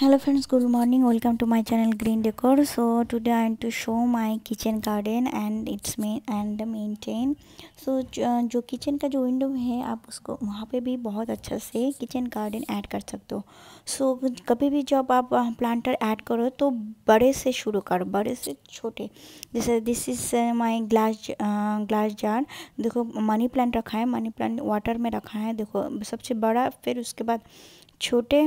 Hello friends, good morning. Welcome to my channel green decor. So today I am to show my kitchen garden and its maintain. So जो kitchen का जो window है, आप उसको वहाँ पे भी बहुत अच्छा से किचन गार्डन ऐड कर सकते हो। सो कभी भी जब आप प्लांटर ऐड करो तो बड़े से शुरू करो, बड़े से छोटे। जैसे this is my glass jar. देखो मनी प्लांट रखा है, मनी प्लांट वाटर में रखा है। देखो सबसे बड़ा, फिर उसके बाद छोटे,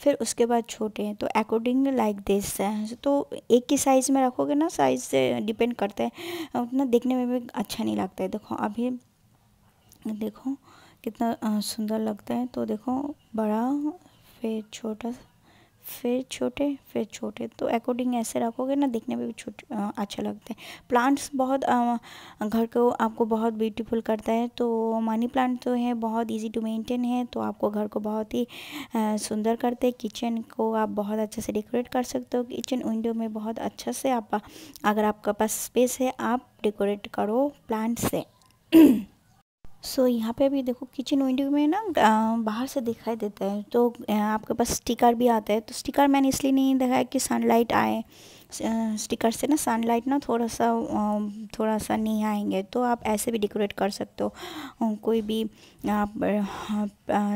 फिर उसके बाद छोटे हैं। तो अकॉर्डिंग लाइक दिस है, तो एक ही साइज़ में रखोगे ना, साइज़ से डिपेंड करता है, उतना देखने में भी अच्छा नहीं लगता है। देखो अभी देखो कितना सुंदर लगता है। तो देखो बड़ा, फिर छोटा, फिर छोटे, फिर छोटे। तो अकॉर्डिंग ऐसे रखोगे ना, देखने में भी अच्छा लगता है। प्लांट्स बहुत घर को आपको बहुत ब्यूटीफुल करता है। तो मनी प्लांट तो है, बहुत इजी टू मेंटेन है, तो आपको घर को बहुत ही सुंदर करते हैं। किचन को आप बहुत अच्छे से डेकोरेट कर सकते हो। किचन विंडो में बहुत अच्छा से आप, अगर आपके पास स्पेस है, आप डेकोरेट करो प्लांट से। सो यहाँ पे भी देखो किचन विंडो में ना बाहर से दिखाई देता है। तो आपके पास स्टिकर भी आता है। तो स्टिकर मैंने इसलिए नहीं दिखाया कि सनलाइट आए। स्टिकर से ना सनलाइट ना थोड़ा सा नहीं आएंगे। तो आप ऐसे भी डेकोरेट कर सकते हो। कोई भी आप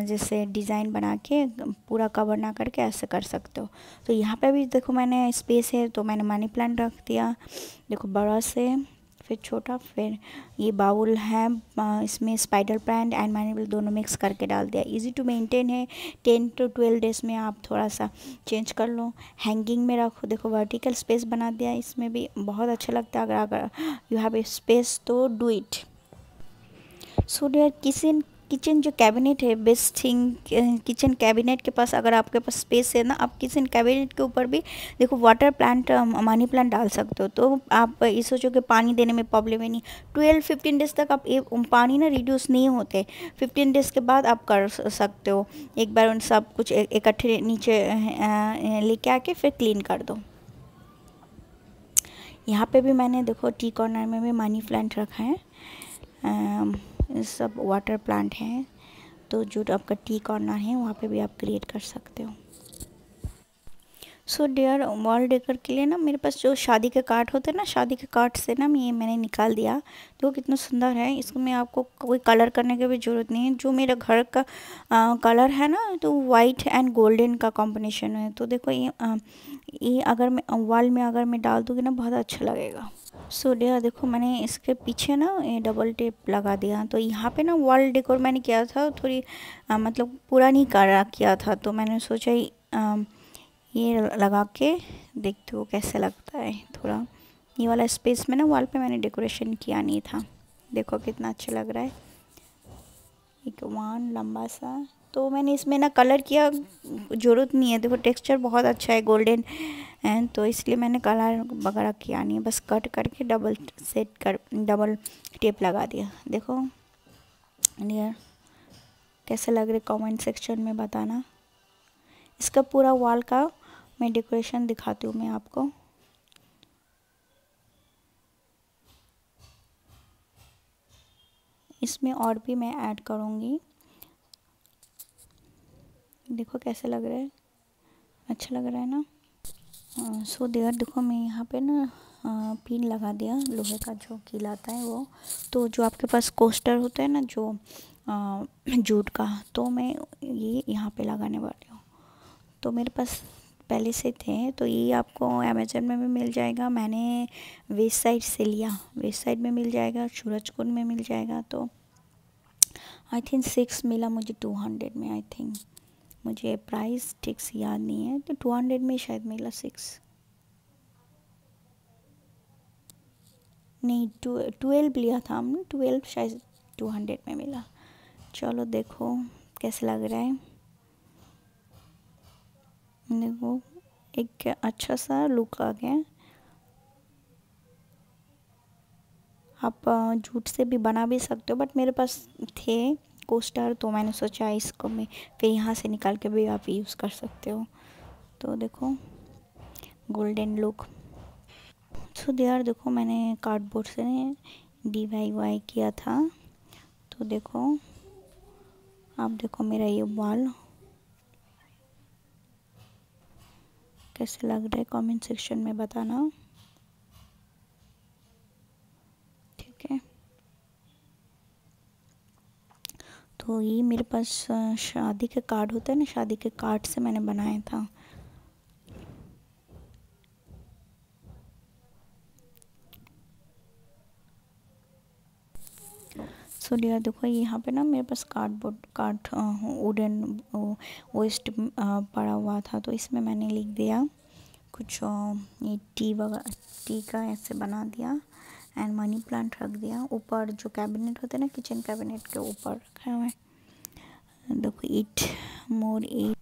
जैसे डिज़ाइन बना के पूरा कवर ना करके ऐसे कर सकते हो। तो यहाँ पे भी देखो मैंने स्पेस है तो मैंने मनी प्लांट रख दिया। देखो बड़ा से, फिर छोटा, फिर ये बाउल है, इसमें स्पाइडर प्लांट एंड मनी दोनों मिक्स करके डाल दिया। इजी टू मेंटेन है, 10 to 12 डेज़ में आप थोड़ा सा चेंज कर लो। हैंगिंग में रखो, देखो वर्टिकल स्पेस बना दिया, इसमें भी बहुत अच्छा लगता है। अगर यू हैव ए स्पेस तो do it. So dear, kitchen जो कैबिनेट है, बेस्ट थिंग किचन कैबिनेट के पास, अगर आपके पास स्पेस है ना, आप किचन कैबिनेट के ऊपर भी देखो वाटर प्लांट, मनी प्लांट डाल सकते हो। तो आप ये सोचो कि पानी देने में प्रॉब्लम है नहीं। 12-15 डेज़ तक आप पानी ना रिड्यूस नहीं होते, 15 डेज़ के बाद आप कर सकते हो। एक बार उन सब कुछ इकट्ठे नीचे लेके आके फिर क्लीन कर दो। यहाँ पे भी मैंने देखो टी कॉर्नर में भी मनी प्लांट रखा है। सब वाटर प्लांट हैं। तो जो आपका टी कॉर्नर है वहाँ पे भी आप क्रिएट कर सकते हो। सो डियर, वॉल डेकोर के लिए ना मेरे पास जो शादी के कार्ड होते हैं ना, शादी के कार्ड से ना ये मैंने निकाल दिया। देखो कितना सुंदर है। इसको मैं आपको कोई कलर करने की भी ज़रूरत नहीं है। जो मेरा घर का कलर है ना, तो वाइट एंड गोल्डन का कॉम्बिनेशन है। तो देखो ये अगर मैं वॉल में अगर मैं डाल दूँगी ना, बहुत अच्छा लगेगा। सो डियर, देखो मैंने इसके पीछे ना डबल टेप लगा दिया। तो यहाँ पे ना वॉल डेकोर मैंने किया था, थोड़ी मतलब पूरा नहीं किया था। तो मैंने सोचा ये लगा के देखते हो कैसा लगता है। थोड़ा ये वाला स्पेस में ना वॉल पे मैंने डेकोरेशन किया नहीं था। देखो कितना अच्छा लग रहा है। एक वन लंबा सा, तो मैंने इसमें ना कलर किया ज़रूरत नहीं है। देखो टेक्सचर बहुत अच्छा है गोल्डन एंड, तो इसलिए मैंने कलर वगैरह किया नहीं, बस कट करके डबल टेप लगा दिया। देखो यार कैसे लग रहे, कमेंट सेक्शन में बताना। इसका पूरा वॉल का मैं डेकोरेशन दिखाती हूँ मैं आपको। इसमें और भी मैं ऐड करूँगी। देखो कैसे लग रहा है, अच्छा लग रहा है ना। सो देयर, देखो मैं यहाँ पे ना पिन लगा दिया, लोहे का जो कील आता है वो। तो जो आपके पास कोस्टर होता है ना, जो जूट का, तो मैं ये यहाँ पे लगाने वाली हूँ। तो मेरे पास पहले से थे। तो ये आपको अमेज़न में भी मिल जाएगा। मैंने वेस्ट साइड से लिया, वेस्ट साइड में मिल जाएगा, सूरजकुंड में मिल जाएगा। तो आई थिंक 6 मिला मुझे 200 में। आई थिंक मुझे प्राइस ठीक से याद नहीं है। तो 200 में शायद मिला, 6 नहीं 12 लिया था हमने, 12 शायद 200 में मिला। चलो देखो कैसे लग रहा है। देखो एक अच्छा सा लुक आ गया। आप जूट से भी बना भी सकते हो, बट मेरे पास थे कोस्टर, तो मैंने सोचा इसको मैं फिर यहाँ से निकाल के भी आप यूज़ कर सकते हो। तो देखो गोल्डन लुक। सो देयर, देखो मैंने कार्डबोर्ड से DIY किया था। तो देखो आप, देखो मेरा ये वॉल, कैसे लग रहा है कमेंट सेक्शन में बताना। ठीक है, तो ये मेरे पास शादी के कार्ड होता है ना, शादी के कार्ड से मैंने बनाया था। सो डियर देखो यहाँ पे ना मेरे पास कार्डबोर्ड कार्ड वुडन वेस्ट पड़ा हुआ था, तो इसमें मैंने लिख दिया कुछ ये टी वगैरह टी का ऐसे बना दिया एंड मनी प्लांट रख दिया। ऊपर जो कैबिनेट होते हैं ना किचन कैबिनेट के ऊपर रखा हुआ है। देखो ईट मोर ईट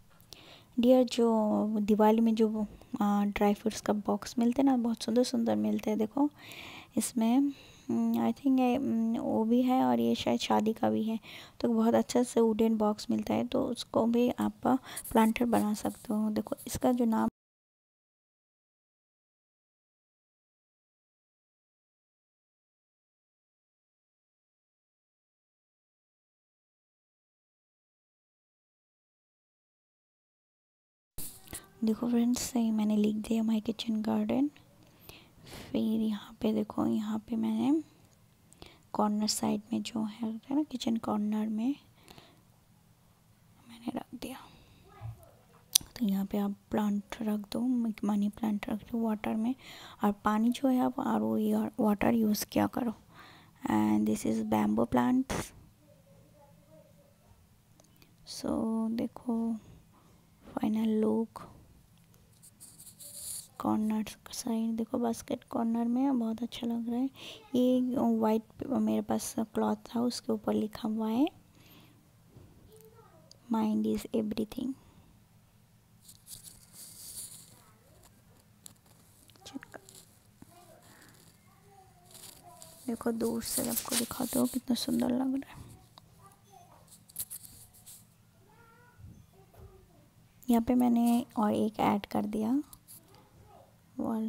डियर, जो दिवाली में जो ड्राई फ्रूट्स का बॉक्स मिलते हैं ना, बहुत सुंदर सुंदर मिलते हैं। देखो इसमें आई थिंक वो भी है और ये शायद शादी का भी है। तो बहुत अच्छा से वुडन बॉक्स मिलता है, तो उसको भी आप प्लांटर बना सकते हो। देखो इसका जो नाम देखो फ्रेंड्स, सही मैंने लिख दिया माय किचन गार्डन। फिर यहाँ पे देखो, यहाँ पे मैंने कॉर्नर साइड में जो है ना किचन कॉर्नर में मैंने रख दिया। तो यहाँ पे आप प्लांट रख दो, मनी प्लांट रख दो वाटर में, और पानी जो है आप RO वाटर यूज़ किया करो। And this is bamboo plant. So देखो फाइनल लुक कॉर्नर साइड। देखो बास्केट कॉर्नर में बहुत अच्छा लग रहा है। ये वाइट मेरे पास क्लॉथ था, उसके ऊपर लिखा हुआ है माइंड इज एवरीथिंग। देखो दूर से आपको दिखाते हो कितना सुंदर लग रहा है। यहाँ पे मैंने और एक ऐड कर दिया वॉल।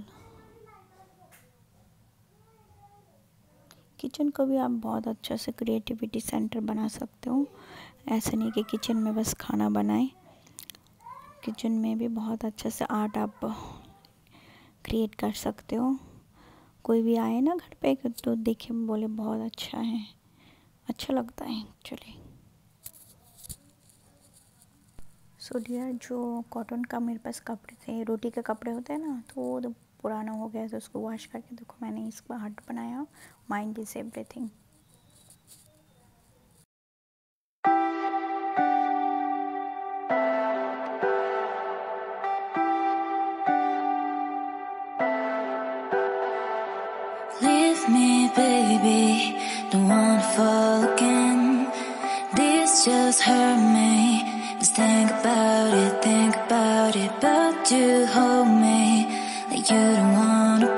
किचन को भी आप बहुत अच्छा से क्रिएटिविटी सेंटर बना सकते हो। ऐसा नहीं कि किचन में बस खाना बनाए, किचन में भी बहुत अच्छा से आर्ट आप क्रिएट कर सकते हो। कोई भी आए ना घर पे तो देखे बोले बहुत अच्छा है, अच्छा लगता है एक्चुअली। सो डियर जो कॉटन का मेरे पास कपड़े थे, रोटी के कपड़े होते हैं ना, तो वो पुराना हो गया तो उसको वॉश करके देखो मैंने इसका हार्ट बनाया mind is everything. Leave me baby, don't wanna fall again. This just hurt me. Just think about it, about you hold me like you don't wanna